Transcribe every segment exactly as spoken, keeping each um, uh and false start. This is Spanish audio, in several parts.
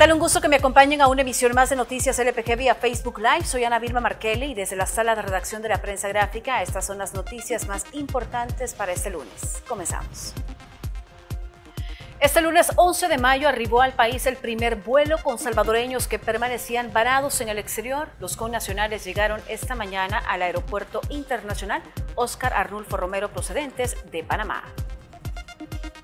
tal? Un gusto que me acompañen a una emisión más de Noticias L P G vía Facebook Live. Soy Ana Vilma Marchelli y desde la sala de redacción de La Prensa Gráfica, estas son las noticias más importantes para este lunes. Comenzamos. Este lunes once de mayo arribó al país el primer vuelo con salvadoreños que permanecían varados en el exterior. Los connacionales llegaron esta mañana al Aeropuerto Internacional Oscar Arnulfo Romero procedentes de Panamá.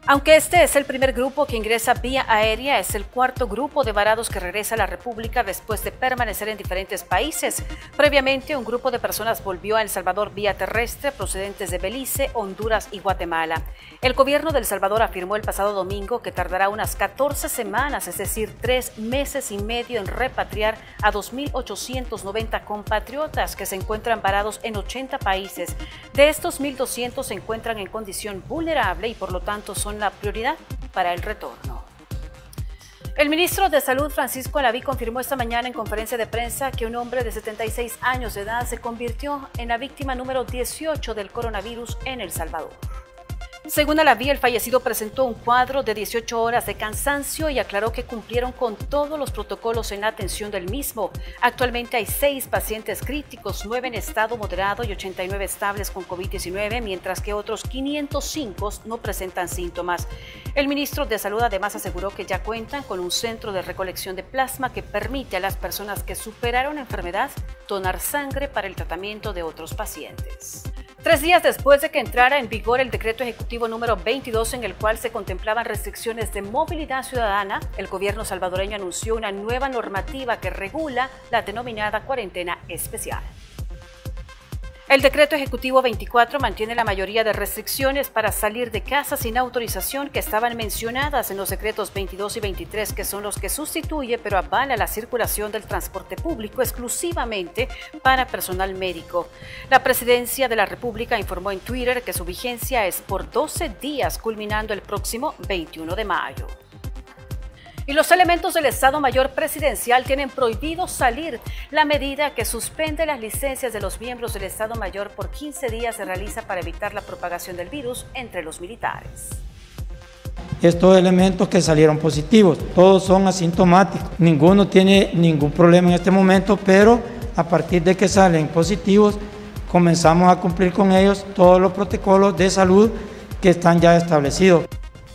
Aunque este es el primer grupo que ingresa vía aérea, es el cuarto grupo de varados que regresa a la República después de permanecer en diferentes países. Previamente, un grupo de personas volvió a El Salvador vía terrestre procedentes de Belice, Honduras y Guatemala. El gobierno de El Salvador afirmó el pasado domingo que tardará unas catorce semanas, es decir, tres meses y medio en repatriar a dos mil ochocientos noventa compatriotas que se encuentran varados en ochenta países. De estos, mil doscientos se encuentran en condición vulnerable y por lo tanto son la prioridad para el retorno. El ministro de Salud, Francisco Alaví, confirmó esta mañana en conferencia de prensa que un hombre de setenta y seis años de edad se convirtió en la víctima número dieciocho del coronavirus en El Salvador. Según Alaví, el fallecido presentó un cuadro de dieciocho horas de cansancio y aclaró que cumplieron con todos los protocolos en la atención del mismo. Actualmente hay seis pacientes críticos, nueve en estado moderado y ochenta y nueve estables con COVID diecinueve, mientras que otros quinientos cinco no presentan síntomas. El ministro de Salud además aseguró que ya cuentan con un centro de recolección de plasma que permite a las personas que superaron la enfermedad donar sangre para el tratamiento de otros pacientes. Tres días después de que entrara en vigor el decreto ejecutivo número veintidós, en el cual se contemplaban restricciones de movilidad ciudadana, el gobierno salvadoreño anunció una nueva normativa que regula la denominada cuarentena especial. El decreto ejecutivo veinticuatro mantiene la mayoría de restricciones para salir de casa sin autorización que estaban mencionadas en los decretos veintidós y veintitrés, que son los que sustituye pero avala la circulación del transporte público exclusivamente para personal médico. La Presidencia de la República informó en Twitter que su vigencia es por doce días, culminando el próximo veintiuno de mayo. Y los elementos del Estado Mayor Presidencial tienen prohibido salir. La medida que suspende las licencias de los miembros del Estado Mayor por quince días se realiza para evitar la propagación del virus entre los militares. Estos elementos que salieron positivos, todos son asintomáticos. Ninguno tiene ningún problema en este momento, pero a partir de que salen positivos, comenzamos a cumplir con ellos todos los protocolos de salud que están ya establecidos.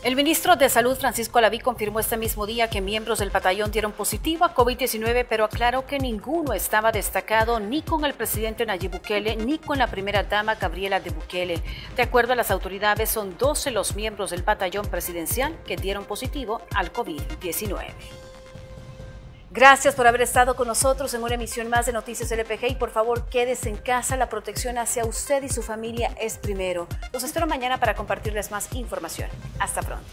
El ministro de Salud, Francisco Alaví, confirmó este mismo día que miembros del batallón dieron positivo a COVID diecinueve, pero aclaró que ninguno estaba destacado ni con el presidente Nayib Bukele ni con la primera dama Gabriela de Bukele. De acuerdo a las autoridades, son doce los miembros del batallón presidencial que dieron positivo al COVID diecinueve. Gracias por haber estado con nosotros en una emisión más de Noticias L P G y por favor quédese en casa, la protección hacia usted y su familia es primero. Los espero mañana para compartirles más información. Hasta pronto.